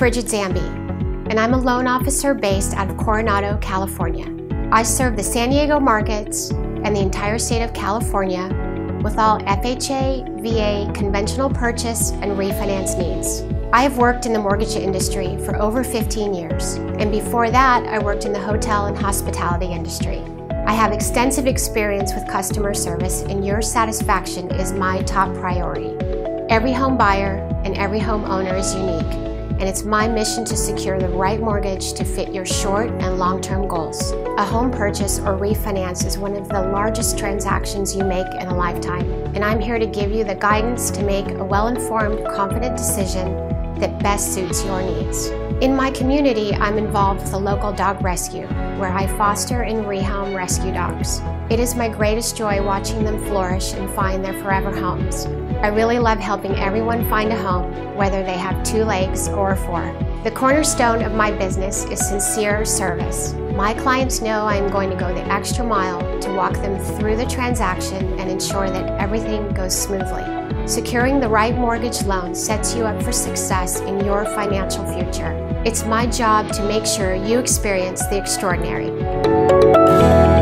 Brigid Zambie, and I'm a loan officer based out of Coronado, California. I serve the San Diego markets and the entire state of California with all FHA, VA, conventional purchase, and refinance needs. I have worked in the mortgage industry for over 15 years, and before that, I worked in the hotel and hospitality industry. I have extensive experience with customer service, and your satisfaction is my top priority. Every home buyer and every home owner is unique, and it's my mission to secure the right mortgage to fit your short and long-term goals. A home purchase or refinance is one of the largest transactions you make in a lifetime, and I'm here to give you the guidance to make a well-informed, confident decision that best suits your needs. In my community, I'm involved with a local dog rescue, where I foster and rehome rescue dogs. It is my greatest joy watching them flourish and find their forever homes. I really love helping everyone find a home, whether they have two legs or four. The cornerstone of my business is sincere service. My clients know I am going to go the extra mile to walk them through the transaction and ensure that everything goes smoothly. Securing the right mortgage loan sets you up for success in your financial future. It's my job to make sure you experience the extraordinary.